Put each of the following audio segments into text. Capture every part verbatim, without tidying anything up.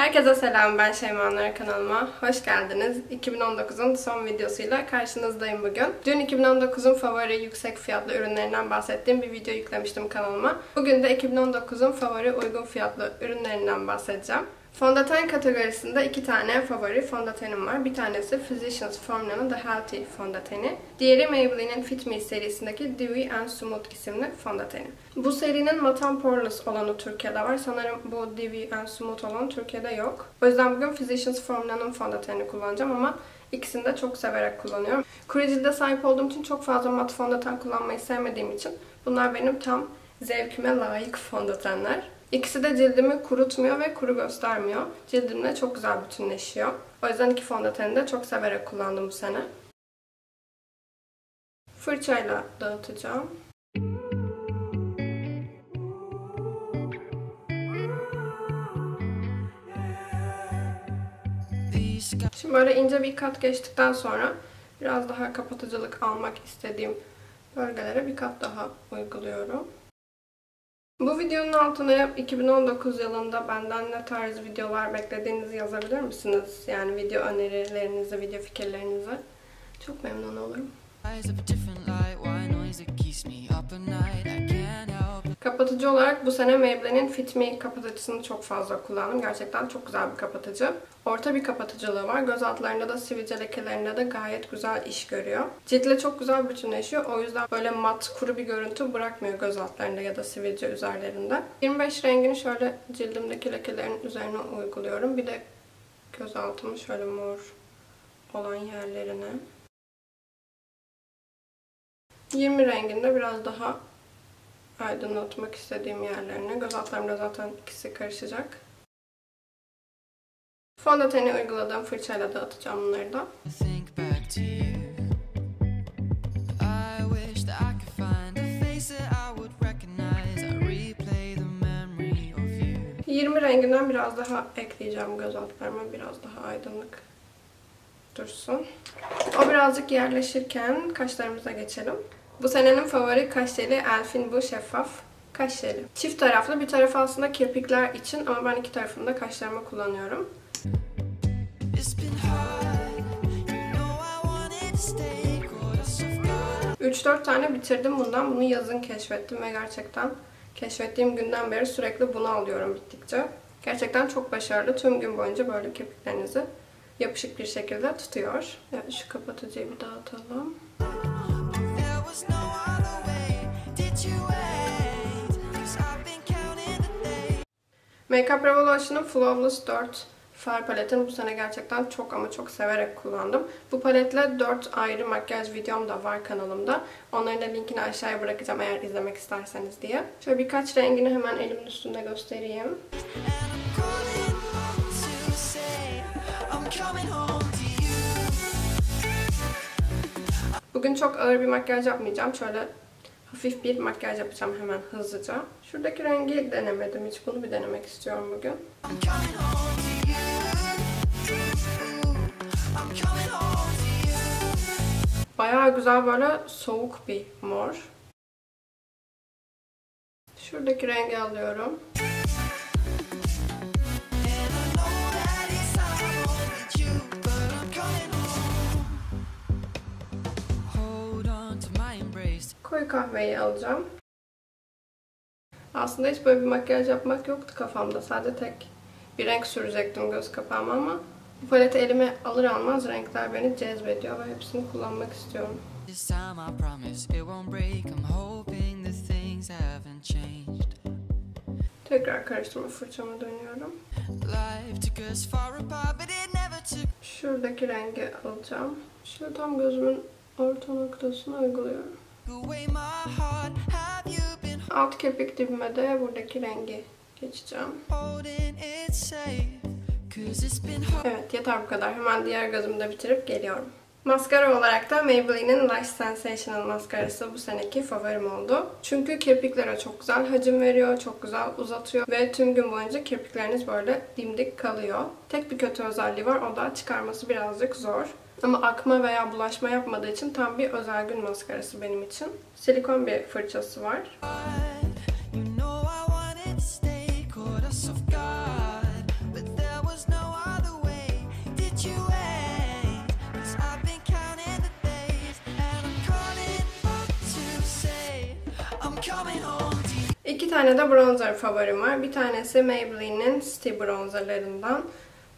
Herkese selam, ben Şeymanlar kanalıma hoş geldiniz. iki bin on dokuzun son videosuyla karşınızdayım bugün. Dün iki bin on dokuzun favori yüksek fiyatlı ürünlerinden bahsettiğim bir video yüklemiştim kanalıma. Bugün de iki bin on dokuzun favori uygun fiyatlı ürünlerinden bahsedeceğim. Fondöten kategorisinde iki tane favori fondötenim var. Bir tanesi Physicians Formula The Healthy fondöteni. Diğeri Maybelline'in Fit Me serisindeki Dewy and Smooth isimli fondöteni. Bu serinin Matte Poreless olanı Türkiye'de var. Sanırım bu Dewy and Smooth olan Türkiye'de yok. O yüzden bugün Physicians Formula'nın fondötenini kullanacağım ama ikisini de çok severek kullanıyorum. Kuru cilde sahip olduğum için çok fazla mat fondöten kullanmayı sevmediğim için bunlar benim tam zevkime layık fondötenler. İkisi de cildimi kurutmuyor ve kuru göstermiyor. Cildimle çok güzel bütünleşiyor. O yüzden iki fondöteni de çok severek kullandım bu sene. Fırçayla dağıtacağım. Şimdi böyle ince bir kat geçtikten sonra biraz daha kapatıcılık almak istediğim bölgelere bir kat daha uyguluyorum. Bu videonun altına iki bin on dokuz yılında benden ne tarz videolar beklediğinizi yazabilir misiniz? Yani video önerilerinizi, video fikirlerinizi. Çok memnun olurum. Kapatıcı olarak bu sene Maybelline'in Fit Me kapatıcısını çok fazla kullandım. Gerçekten çok güzel bir kapatıcı. Orta bir kapatıcılığı var. Göz altlarında da, sivilce lekelerinde de gayet güzel iş görüyor. Ciltle çok güzel bütünleşiyor. O yüzden böyle mat, kuru bir görüntü bırakmıyor göz altlarında ya da sivilce üzerlerinde. yirmi beş rengini şöyle cildimdeki lekelerin üzerine uyguluyorum. Bir de göz altımı şöyle mor olan yerlerine. yirmi renginde biraz daha aydınlatmak istediğim yerlerine. Göz altlarımda zaten ikisi karışacak. Fondöteni uyguladığım fırçayla dağıtacağım bunları da. yirmi renginden biraz daha ekleyeceğim göz altlarıma. Biraz daha aydınlık dursun. O birazcık yerleşirken kaşlarımıza geçelim. Bu senenin favori kaş jeli Elf'in bu şeffaf kaş jeli. Çift taraflı, bir tarafı aslında kirpikler için ama ben iki tarafını da kaşlarıma kullanıyorum. üç dört tane bitirdim bundan. Bunu yazın keşfettim ve gerçekten keşfettiğim günden beri sürekli bunu alıyorum bittikçe. Gerçekten çok başarılı. Tüm gün boyunca böyle kirpiklerinizi yapışık bir şekilde tutuyor. Evet, şu kapatıcıyı bir dağıtalım. Makeup Revolution'ın Flawless dört Far Paleti'ni bu sene gerçekten çok ama çok severek kullandım. Bu paletle dört ayrı makyaj videom da var kanalımda. Onların da linkini aşağıya bırakacağım eğer izlemek isterseniz diye. Şöyle birkaç rengini hemen elimin üstünde göstereyim. Bugün çok ağır bir makyaj yapmayacağım. Şöyle hafif bir makyaj yapacağım hemen hızlıca. Şuradaki rengi denemedim hiç. Bunu bir denemek istiyorum bugün. Bayağı güzel böyle soğuk bir mor. Şuradaki rengi alıyorum. Koyu kahveyi alacağım. Aslında hiç böyle bir makyaj yapmak yoktu kafamda. Sadece tek bir renk sürecektim göz kapağıma ama bu paleti elime alır almaz renkler beni cezbediyor ve hepsini kullanmak istiyorum. Tekrar karıştırma fırçama dönüyorum. Şuradaki rengi alacağım. Şöyle tam gözümün orta noktasına uyguluyorum. Alt kirpik dibime de buradaki rengi geçeceğim. Evet, yeter bu kadar. Hemen diğer gözümde bitirip geliyorum. Maskara olarak da Maybelline'in Lash Sensational maskarası bu seneki favorim oldu. Çünkü kirpiklere çok güzel hacim veriyor, çok güzel uzatıyor ve tüm gün boyunca kirpikleriniz böyle dimdik kalıyor. Tek bir kötü özelliği var, o da çıkarması birazcık zor. Ama akma veya bulaşma yapmadığı için tam bir özel gün maskarası benim için. Silikon bir fırçası var. tane de bronzer favorim var. Bir tanesi Maybelline'in City Bronzer'larından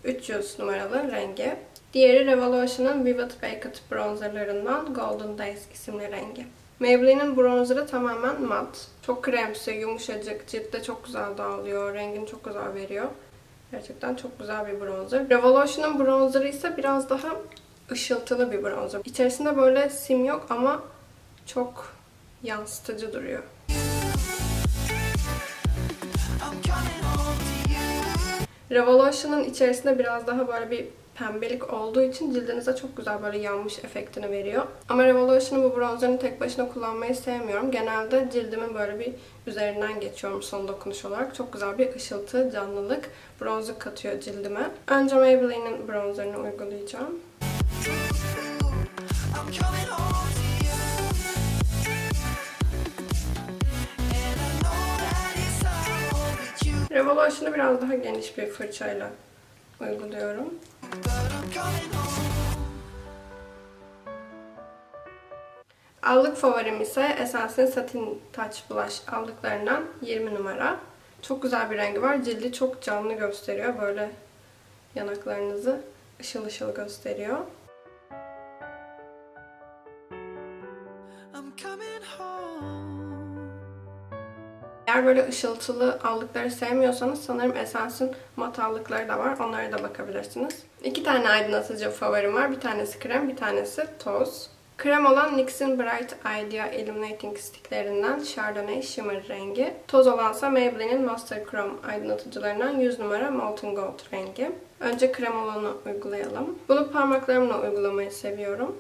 üç yüz numaralı rengi. Diğeri Revolution'ın Vivid Baked Bronzer'larından Golden Days isimli rengi. Maybelline'in bronzerı tamamen mat. Çok kremsi, yumuşacık, ciltte çok güzel dağılıyor, rengini çok güzel veriyor. Gerçekten çok güzel bir bronzer. Revolution'ın bronzerı ise biraz daha ışıltılı bir bronzer. İçerisinde böyle sim yok ama çok yansıtıcı duruyor. Revolution'ın içerisinde biraz daha böyle bir pembelik olduğu için cildinize çok güzel böyle yanmış efektini veriyor. Ama Revolution'ın bu bronzerini tek başına kullanmayı sevmiyorum. Genelde cildimin böyle bir üzerinden geçiyorum son dokunuş olarak. Çok güzel bir ışıltı, canlılık, bronzluk katıyor cildime. Önce Maybelline'in bronzerini uygulayacağım. Revolution'u biraz daha geniş bir fırçayla uyguluyorum. Allık favorim ise Essence Satin Touch Blush allıklarından yirmi numara. Çok güzel bir rengi var. Cildi çok canlı gösteriyor. Böyle yanaklarınızı ışıl ışıl gösteriyor. Eğer böyle ışıltılı allıkları sevmiyorsanız sanırım Essence'in mat allıkları da var. Onlara da bakabilirsiniz. İki tane aydınlatıcı favorim var. Bir tanesi krem, bir tanesi toz. Krem olan N Y X'in Bright Idea Illuminating Stick'lerinden Chardonnay Shimmer rengi. Toz olansa Maybelline'in Master Chrome aydınlatıcılarından yüz numara Molten Gold rengi. Önce krem olanı uygulayalım. Bunu parmaklarımla uygulamayı seviyorum.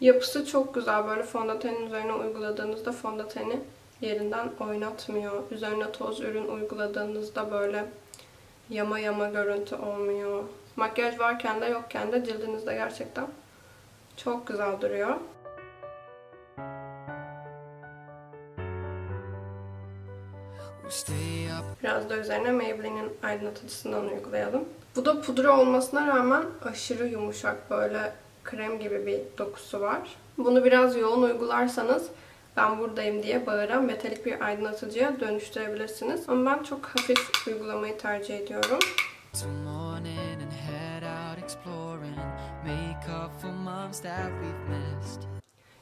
Yapısı çok güzel. Böyle fondötenin üzerine uyguladığınızda fondöteni yerinden oynatmıyor. Üzerine toz ürün uyguladığınızda böyle yama yama görüntü olmuyor. Makyaj varken de yokken de cildinizde gerçekten çok güzel duruyor. Biraz da üzerine Maybelline'in aydınlatıcısından uygulayalım. Bu da pudra olmasına rağmen aşırı yumuşak, böyle krem gibi bir dokusu var. Bunu biraz yoğun uygularsanız ben buradayım diye bağıran metalik bir aydınlatıcıya dönüştürebilirsiniz. Ama ben çok hafif uygulamayı tercih ediyorum.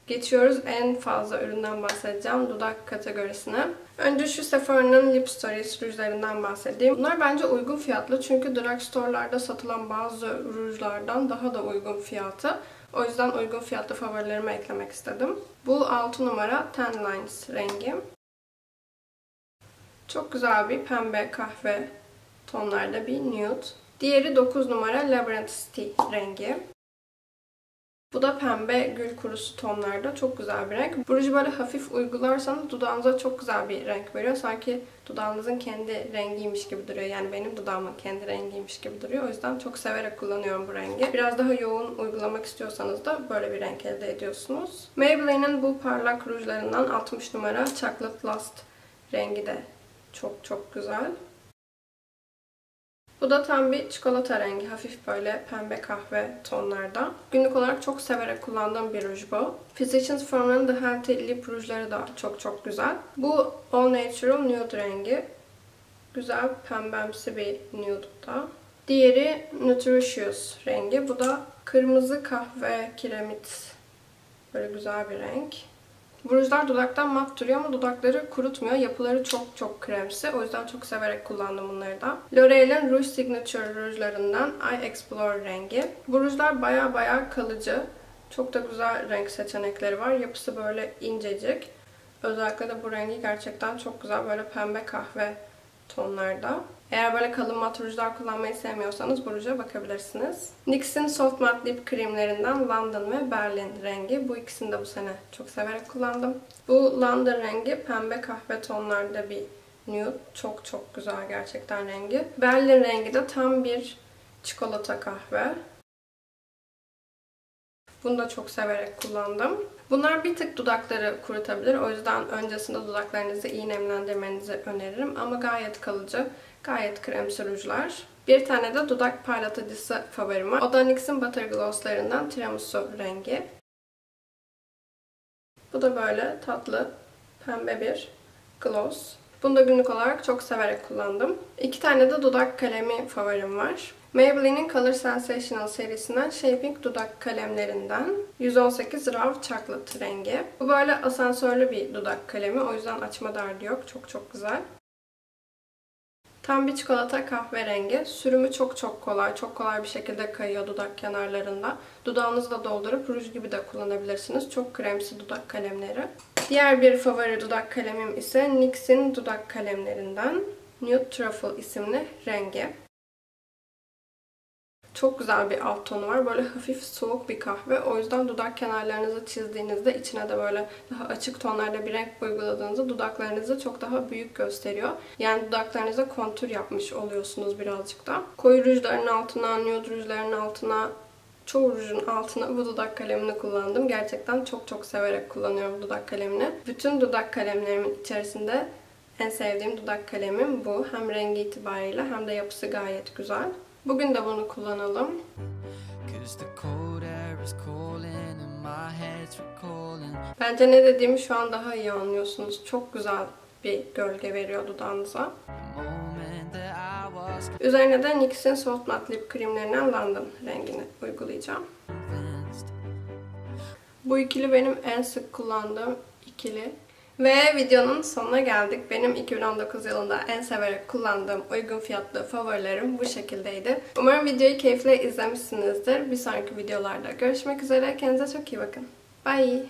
Geçiyoruz en fazla üründen bahsedeceğim, dudak kategorisine. Önce şu Sephora'nın Lip Stories rujlarından bahsedeyim. Bunlar bence uygun fiyatlı çünkü drugstore'larda satılan bazı rujlardan daha da uygun fiyatı. O yüzden uygun fiyatlı favorilerime eklemek istedim. Bu altı numara Tan Lines rengi. Çok güzel bir pembe kahve tonlarda bir nude. Diğeri dokuz numara Labyrinth City rengi. Bu da pembe gül kurusu tonlarda çok güzel bir renk. Bu ruju böyle hafif uygularsanız dudağınıza çok güzel bir renk veriyor. Sanki dudağınızın kendi rengiymiş gibi duruyor. Yani benim dudağımın kendi rengiymiş gibi duruyor. O yüzden çok severek kullanıyorum bu rengi. Biraz daha yoğun uygulamak istiyorsanız da böyle bir renk elde ediyorsunuz. Maybelline'in bu parlak rujlarından altmış numara Chocolate Lust rengi de çok çok güzel. Bu da tam bir çikolata rengi. Hafif böyle pembe kahve tonlarda. Günlük olarak çok severek kullandığım bir ruj bu. Physicians Formula'nın The Healthy Lip rujları da çok çok güzel. Bu All Natural Nude rengi. Güzel pembemsi bir nude da. Diğeri Nutritious rengi. Bu da kırmızı kahve kiremit. Böyle güzel bir renk. Bu rujlar dudaktan mat duruyor ama dudakları kurutmuyor. Yapıları çok çok kremsi. O yüzden çok severek kullandım bunları da. Loreal'in Rouge Signature rujlarından Eye Explore rengi. Bu rujlar baya baya kalıcı. Çok da güzel renk seçenekleri var. Yapısı böyle incecik. Özellikle de bu rengi gerçekten çok güzel. Böyle pembe kahve tonlarda. Eğer böyle kalın mat rujlar kullanmayı sevmiyorsanız bu ruja bakabilirsiniz. N Y X'in Soft Matte Lip Cream'lerinden London ve Berlin rengi. Bu ikisini de bu sene çok severek kullandım. Bu London rengi pembe kahve tonlarda bir nude. Çok çok güzel gerçekten rengi. Berlin rengi de tam bir çikolata kahve. Bunu da çok severek kullandım. Bunlar bir tık dudakları kurutabilir. O yüzden öncesinde dudaklarınızı iyi nemlendirmenizi öneririm. Ama gayet kalıcı, gayet kremsi rujlar. Bir tane de dudak parlatıcısı favorim var. O da N Y X'in Butter Gloss'larından Tiramisu rengi. Bu da böyle tatlı, pembe bir Gloss. Bunu da günlük olarak çok severek kullandım. İki tane de dudak kalemi favorim var. Maybelline'in Color Sensational serisinden Shaping Dudak kalemlerinden yüz on sekiz Raw Chocolate rengi. Bu böyle asansörlü bir dudak kalemi. O yüzden açma derdi yok. Çok çok güzel. Tam bir çikolata kahverengi. Sürümü çok çok kolay. Çok kolay bir şekilde kayıyor dudak kenarlarında. Dudağınızı da doldurup ruj gibi de kullanabilirsiniz. Çok kremsi dudak kalemleri. Diğer bir favori dudak kalemim ise N Y X'in dudak kalemlerinden Nude Truffle isimli rengi. Çok güzel bir alt tonu var. Böyle hafif soğuk bir kahve. O yüzden dudak kenarlarınızı çizdiğinizde içine de böyle daha açık tonlarda bir renk uyguladığınızda dudaklarınızı çok daha büyük gösteriyor. Yani dudaklarınıza kontür yapmış oluyorsunuz birazcık da. Koyu rujların altına, nude rujların altına, çoğu rujun altına bu dudak kalemini kullandım. Gerçekten çok çok severek kullanıyorum dudak kalemini. Bütün dudak kalemlerimin içerisinde en sevdiğim dudak kalemim bu. Hem rengi itibariyle hem de yapısı gayet güzel. Bugün de bunu kullanalım. Bence ne dediğimi şu an daha iyi anlıyorsunuz. Çok güzel bir gölge veriyor dudağınıza. Üzerine de N Y X'in Soft Matte Lip Cream'lerinden London rengini uygulayacağım. Bu ikili benim en sık kullandığım ikili. Ve videonun sonuna geldik. Benim iki bin on dokuz yılında en severek kullandığım uygun fiyatlı favorilerim bu şekildeydi. Umarım videoyu keyifle izlemişsinizdir. Bir sonraki videolarda görüşmek üzere. Kendinize çok iyi bakın. Bye.